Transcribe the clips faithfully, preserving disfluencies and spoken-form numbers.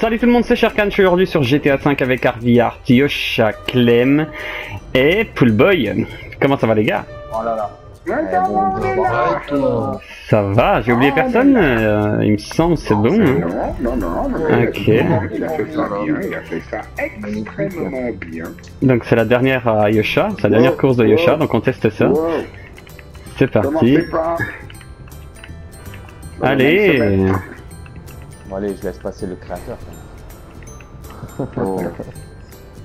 Salut tout le monde, c'est Sherkhan, je suis aujourd'hui sur G T A cinq avec Arviart, Yosha, Clem et Poolboy. Comment ça va les gars? Oh là là. Ça va, j'ai oublié personne, euh, il me semble, c'est bon. Hein. Non, non, non, non, ok. Il a fait ça bien, il a fait ça extrêmement bien. Donc c'est la dernière à Yosha, c'est la dernière course de Yosha, donc on teste ça. C'est parti. Allez. Bon allez, je laisse passer le créateur. Oh.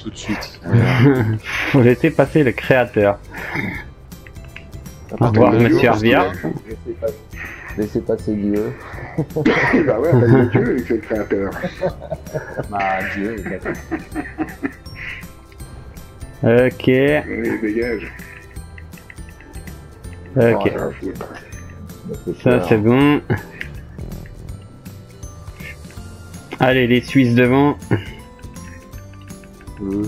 Tout de suite. Faut laisser passer le créateur. Au revoir, monsieur Arviart. Laissez passer Dieu. Bah ouais, bah Dieu, il fait le créateur. Bah Dieu, il fait le créateur. Ok. Allez, dégage. Ok. Ça, c'est bon. Allez, les Suisses devant. Mmh.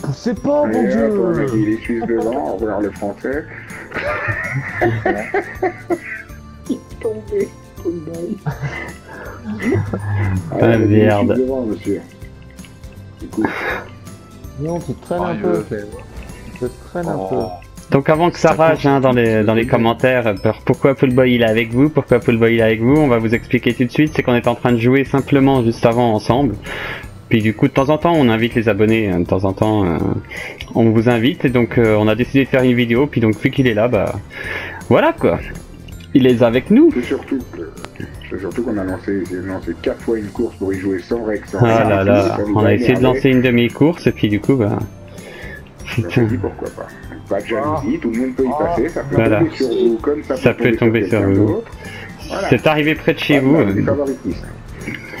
Poussez pas, mon Dieu! Les Suisses devant, au revoir le français. Il est tombé, Poolboy. Ah merde. Les Suisses devant, monsieur. Écoute. Non, tu te traînes un peu. Tu te traînes un peu. Donc avant que ça rage hein, dans, les, dans les commentaires, pourquoi Poolboy il est avec vous, pourquoi Poolboy il est avec vous, on va vous expliquer tout de suite, c'est qu'on est en train de jouer simplement juste avant ensemble. Puis du coup de temps en temps on invite les abonnés, de temps en temps euh, on vous invite et donc euh, on a décidé de faire une vidéo, puis donc vu qu'il est là, bah voilà quoi, il est avec nous. C'est surtout que, surtout qu'on a lancé, lancé quatre fois une course pour y jouer sans Rex. Sans ah là là, on a essayé de lancer une demi-course et puis du coup bah... Je dis pourquoi pas. Pas de jalousie, tout le monde peut y passer, ça peut voilà. tomber sur vous comme ça, ça peut tomber, tomber sur vous. Voilà. C'est arrivé près de chez ah, vous.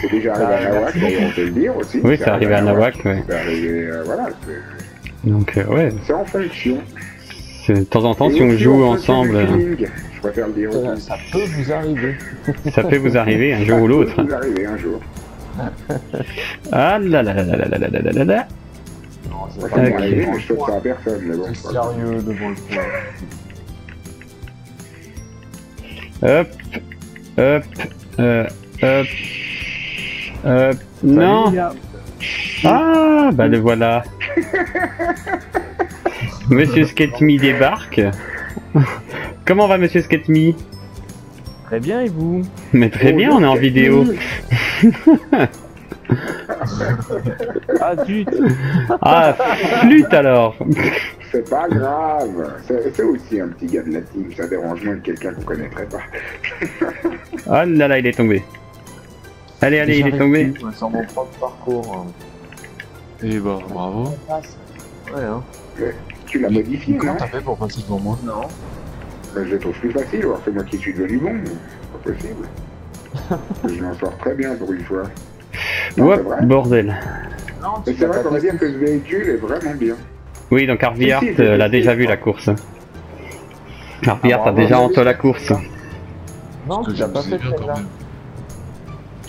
C'est déjà arrivé ah, à Nawak, on peut le dire aussi. Oui, c'est arrivé à Nawak, oui. C'est arrivé, euh, voilà. Donc, euh, ouais. C'est en fonction. De temps en temps, et si on joue en ensemble. Euh... Je préfère le dire aussi. Ça peut vous arriver. Ça peut vous arriver un jour ou l'autre. Ça peut vous arriver un jour. Ah là là là là là là là là là. Non, c'est pas okay. Bon, je pas à personne, mais bon, sérieux devant le point. Hop, hop, euh, hop, hop, non. Ah, bah le voilà. Monsieur Sketmy débarque. Comment va Monsieur Sketmy? Très bien, et vous? Mais très oh, bien, on est en vidéo. Ah zut. Ah flûte alors. C'est pas grave. C'est aussi un petit gars de la team. Ça dérange moins que quelqu'un qu'on connaîtrait pas. Ah oh là là, il est tombé. Allez, allez, il est tombé. Plus, sans mon propre parcours. Et bah bravo. Ouais, hein. Tu l'as modifié, non? Comment t'as fait pour passer devant moi? Non. Bah, je le trouve plus facile. Alors c'est moi qui suis devenu bon. Pas possible. Je m'en sors très bien pour une fois. Ouais, bordel. C'est vrai qu'on va dire que ce véhicule est vraiment bien. Oui, donc Arviart si, si, euh, l'a déjà vu la course. Arviart ah, a déjà entendu la course. Non, tu l'as pas fait celle-là.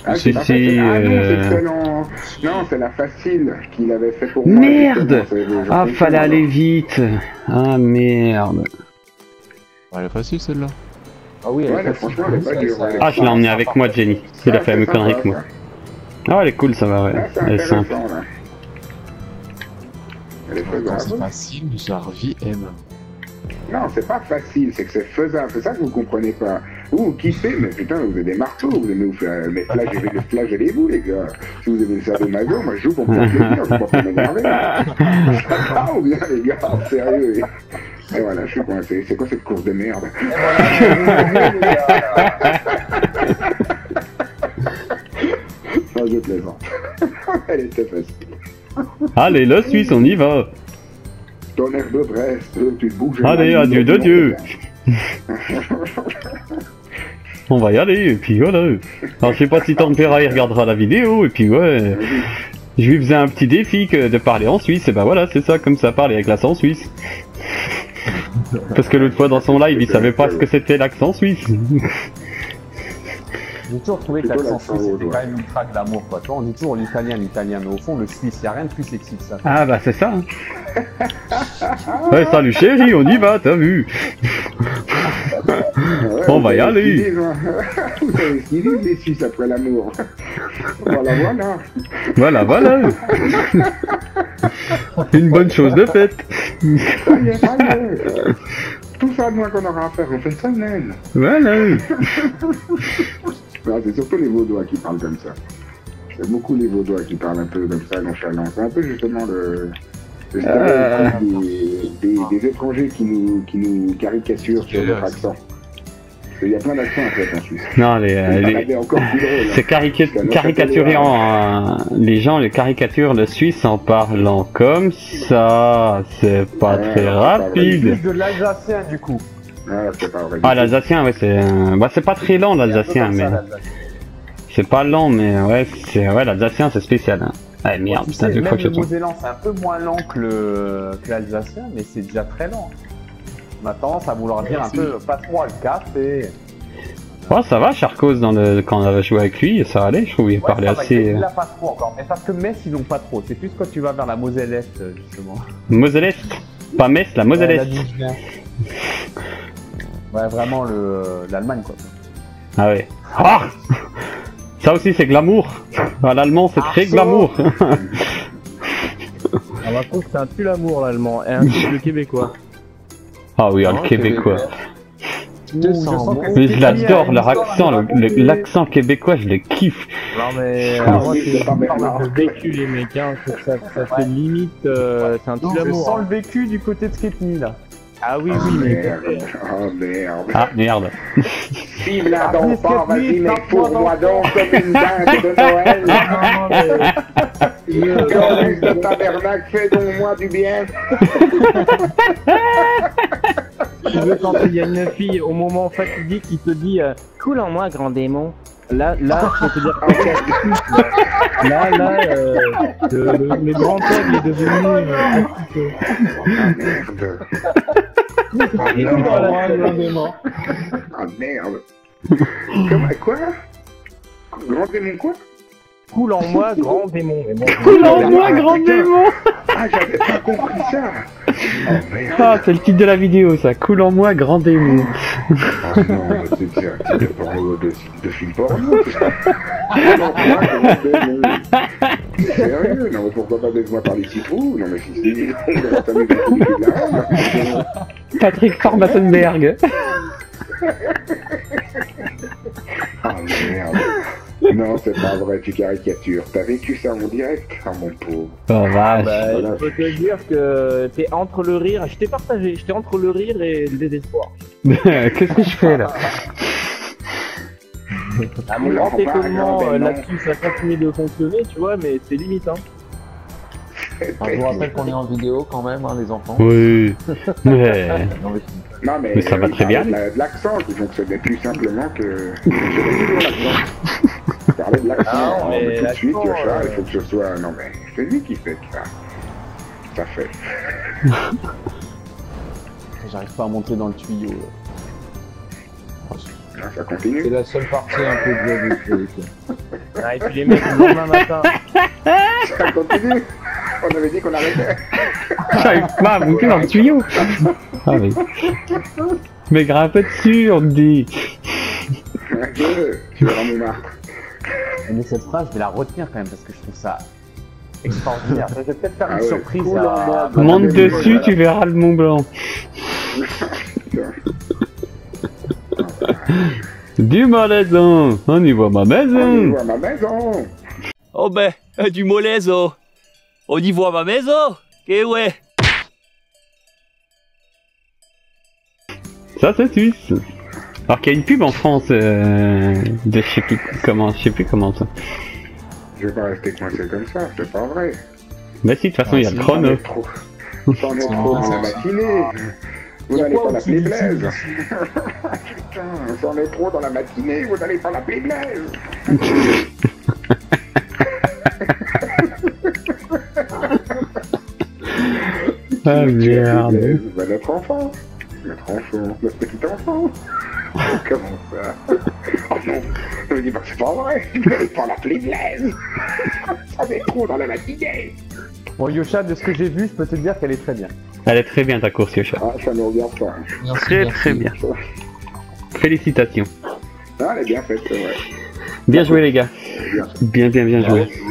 Ah, si, si, si, ah non, euh... c'est excellent. Non, c'est la facile qu'il avait fait pour moi. Merde. Ah, fallait aller vite. Ah, merde. Elle est facile celle-là. Ah oui, elle ouais, est franchement, elle est pas dure. Ah, je l'ai emmené avec moi, Jenny. Il a fait la même connerie que moi. Ah, elle est cool, ça va, ouais. Ah, elle est simple. Là. Elle est faisable. C'est facile, Jarvi aime. Non, c'est pas facile, c'est que c'est faisable. C'est ça que vous comprenez pas. Ouh, kiffez, mais putain, vous avez des marteaux, vous aimez vous faire. Mais flageller les vous, les gars. Si vous aimez le sadomaso, moi je joue pour me faire plaisir, je joue pour m'énerver. Ah, ou bien, les gars, sérieux. Et voilà, je suis coincé. C'est quoi cette course de merde? Je plaisante. Elle était facile. Allez, la Suisse, on y va. Tonnerre de Brest, tu te bouges. Allez, adieu de Dieu. On va y aller, et puis voilà. Alors, je sais pas si Tempéra, il regardera la vidéo, et puis ouais. Je lui faisais un petit défi que de parler en Suisse, et ben voilà, c'est ça, comme ça parle avec l'accent suisse. Parce que l'autre fois dans son live, il savait pas ce que c'était l'accent suisse. J'ai toujours trouvé que l'accent suisse était quand même ultra glamour, quoi. On dit toujours l'italien, l'italien, mais au fond, le suisse, il n'y a rien de plus sexy que ça. Ah bah c'est ça, hein. Ouais, salut chérie, on y va, t'as vu. Ouais, on va y aller. Il est des Suisses après l'amour. Voilà, voilà. Voilà, voilà. Une bonne chose de faite. Ça y est, ça y est. Tout ça de moins qu'on aura à faire, on fait ça même. Voilà. C'est surtout les Vaudois qui parlent comme ça. C'est beaucoup les Vaudois qui parlent un peu comme ça, nonchalant. C'est un peu justement le... C'est euh... des, des, des étrangers qui nous, qui nous caricaturent sur leur accent. Il y a plein d'accents en fait en Suisse. Non, les, les... c'est hein. caricaturé en... Les gens les caricaturent le Suisse en parlant comme ça. C'est pas ouais, très rapide. C'est de l'alsacien du coup. Ah, ah l'alsacien, ouais, c'est... Bah, c'est pas très lent l'alsacien, mais... C'est pas lent, mais ouais, c'est... Ouais, l'alsacien, c'est spécial, hein. Ah merde, ouais, putain, deux fois que je tombe. Le Mosellan, c'est un peu moins lent que l'Alsacien, mais c'est déjà très lent. On a tendance à vouloir dire un peu pas trop le cap et... Ouais, ça va, Sherkhan, dans le... quand on avait joué avec lui, ça allait, je trouve, il ouais, parlait ça va, assez... Il l'a pas trop encore, mais parce que Metz, ils n'ont pas trop. C'est plus quand tu vas vers la Moselle-Est, justement. Moselle-Est? Pas Metz, la Moselle-Est. Ouais, ouais, vraiment, l'Allemagne, le... quoi. Ah ouais. Ah ça aussi c'est glamour. À l'allemand c'est très glamour. Ah par contre c'est un pull l'amour l'allemand et un peu le québécois. Ah oui, ah, le québécois. Je l'adore, leur accent, l'accent québécois je le kiffe. Non mais moi c'est vécu les mecs, ça fait limite, c'est un pull l'amour. Je sens le vécu du côté de Sketmy là. Ah oui, oui, mais... Oh merde. Ah merde. Vive la Domport, vas-y, mais fourre-moi donc comme une dinde de Noël. Une cornuse de tabernacle, fais donc moi du bien. Tu veux quand il y a une fille au moment fatidique qui te dit euh, coule en moi, grand démon. Là, là, je peux te dire, okay. Là, là, euh, le, le, le grand homme est devenu euh, actif. Oh merde. Oh, et non, voilà, moi, énormément. Ah merde. Comment, quoi? Grand démon quoi? Coule en moi, grand démon. Bon, coule en moi, ah, grand putain. Démon. Ah, j'avais pas compris ça. Oh, merde. Ah, c'est le titre de la vidéo, ça. Coule en moi, grand démon. Ah non, c'est un titre de, porno, de, de film porno. Coule en moi, grand démon. Sérieux? Non, mais pourquoi pas de moi par les citrons? Non, mais si c'est... Patrick Formassenberg. Ah merde. Non, c'est pas vrai, tu caricatures. T'as vécu ça en direct, ah, mon pauvre. Oh vache. Bah, voilà. Je peux te dire que t'es entre le rire, je t'ai partagé, j'étais entre le rire et le désespoir. Qu'est-ce que je fais là? À mon grand étonnement, là-dessus ça continue de fonctionner, tu vois, mais c'est limite, hein. Enfin, je vous rappelle qu'on est en vidéo quand même, hein, les enfants. Oui. Mais... non, mais... Non, mais, mais ça va très bien. L'accent, donc ce n'est plus simplement que... Je parlais de l'accent, non, mais tout de suite, Yosha, il faut que ce soit... Non mais, c'est lui qui fait ça. Ça fait. J'arrive pas à monter dans le tuyau. Ça continue. C'est la seule partie un peu de la vidéo. Ah, et puis les mecs, demain matin. Ça continue. On avait dit qu'on arrêtait. J'arrive pas à monter dans le tuyau. Ah oui. Mais grimpe dessus, on te dit. Tu vas ramener marre. Mais cette phrase, je vais la retenir quand même parce que je trouve ça extraordinaire. Je vais peut-être faire une ah surprise. Ouais. À... Monte dessus, voilà. Tu verras le Mont Blanc. Du Moléson, on y voit ma maison. On y voit ma maison. Oh ben, du Moléson. On y voit ma maison. Eh ouais. Ça c'est suisse. Alors qu'il y a une pub en France euh, de je sais plus comment, je sais plus comment ça. Je vais pas rester coincé comme ça, c'est pas vrai. Bah si, de toute façon il y a le chrono. J'en ai trop dans la matinée. Vous n'allez pas l'appeler Blaise. Putain, j'en ai trop dans la matinée, vous n'allez pas l'appeler Blaise. Ah merde. Bah notre enfant. Notre enfant, notre petit enfant. Comment ça? Oh non, je me dis pas que c'est pas vrai. Vous n'allez pas l'appeler Blaise. J'en ai trop dans la matinée. Bon, Yosha, de ce que j'ai vu, je peux te dire qu'elle est très bien. Elle est très bien ta course, Yosha. Ah, ça me regarde pas. Merci, très merci. Très bien. Félicitations. Ah, elle est bien faite, ouais. Bien joué, les gars. Bien, bien, bien joué.